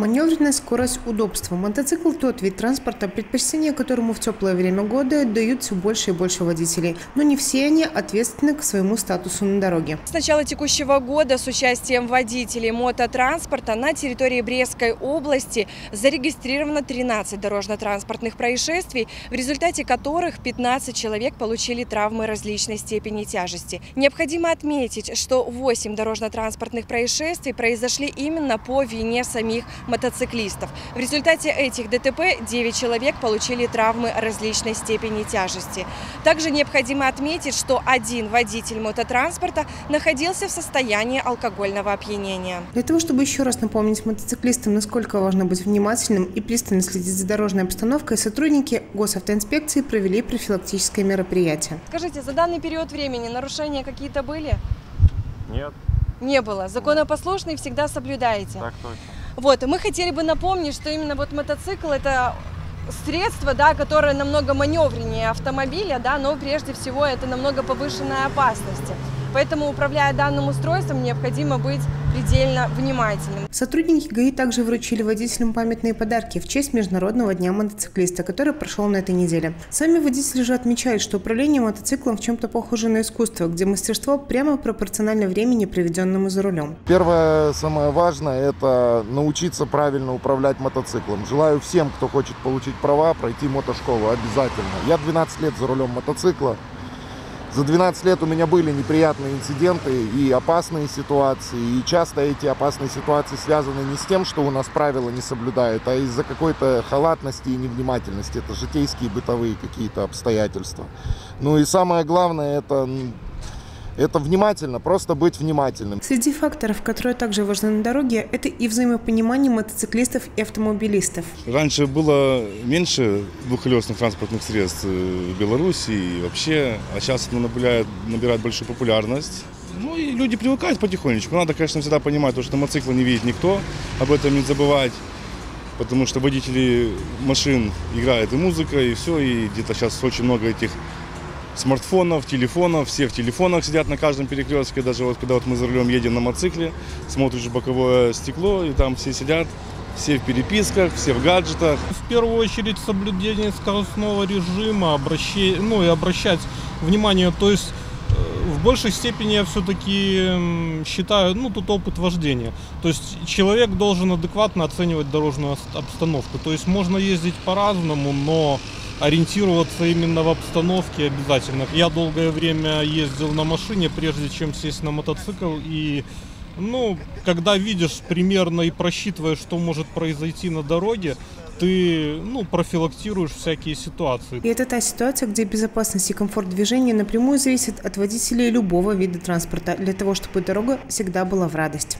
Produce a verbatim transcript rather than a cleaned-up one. Маневренность, скорость, удобство. Мотоцикл – тот вид транспорта, предпочтение которому в теплое время года дают все больше и больше водителей. Но не все они ответственны к своему статусу на дороге. С начала текущего года с участием водителей мототранспорта на территории Брестской области зарегистрировано тринадцать дорожно-транспортных происшествий, в результате которых пятнадцать человек получили травмы различной степени тяжести. Необходимо отметить, что восемь дорожно-транспортных происшествий произошли именно по вине самих мотоциклистов. В результате этих ДТП девять человек получили травмы различной степени тяжести. Также необходимо отметить, что один водитель мототранспорта находился в состоянии алкогольного опьянения. Для того, чтобы еще раз напомнить мотоциклистам, насколько важно быть внимательным и пристально следить за дорожной обстановкой, сотрудники Госавтоинспекции провели профилактическое мероприятие. Скажите, за данный период времени нарушения какие-то были? Нет. Не было. Законопослушные всегда соблюдаете. Так точно. Вот, мы хотели бы напомнить, что именно вот мотоцикл – это средство, да, которое намного маневреннее автомобиля, да, но прежде всего это намного повышенная опасность. Поэтому, управляя данным устройством, необходимо быть предельно внимательным. Сотрудники ГАИ также вручили водителям памятные подарки в честь Международного дня мотоциклиста, который прошел на этой неделе. Сами водители же отмечают, что управление мотоциклом в чем-то похоже на искусство, где мастерство прямо пропорционально времени, проведенному за рулем. Первое, самое важное, это научиться правильно управлять мотоциклом. Желаю всем, кто хочет получить права, пройти мотошколу обязательно. Я двенадцать лет за рулем мотоцикла. За двенадцать лет у меня были неприятные инциденты и опасные ситуации, и часто эти опасные ситуации связаны не с тем, что у нас правила не соблюдают, а из-за какой-то халатности и невнимательности. Это житейские, бытовые какие-то обстоятельства. Ну и самое главное – это... Это внимательно, просто быть внимательным. Среди факторов, которые также важны на дороге, это и взаимопонимание мотоциклистов и автомобилистов. Раньше было меньше двухколесных транспортных средств в Беларуси и вообще, а сейчас это набирает, набирает большую популярность. Ну и люди привыкают потихонечку. Надо, конечно, всегда понимать, что мотоцикл не видит никто, об этом не забывать. Потому что водители машин играют и музыка, и все, и где-то сейчас очень много этих... смартфонов, телефонов, все в телефонах сидят на каждом перекрестке, даже вот когда вот мы за рулем едем на мотоцикле, смотришь в боковое стекло, и там все сидят, все в переписках, все в гаджетах. В первую очередь соблюдение скоростного режима, обращай, ну и обращать внимание, то есть в большей степени я все-таки считаю, ну тут опыт вождения, то есть человек должен адекватно оценивать дорожную обстановку, то есть можно ездить по-разному, но... ориентироваться именно в обстановке обязательно. Я долгое время ездил на машине, прежде чем сесть на мотоцикл. И, ну, когда видишь примерно и просчитываешь, что может произойти на дороге, ты, ну, профилактируешь всякие ситуации. И это та ситуация, где безопасность и комфорт движения напрямую зависит от водителей любого вида транспорта, для того, чтобы дорога всегда была в радость.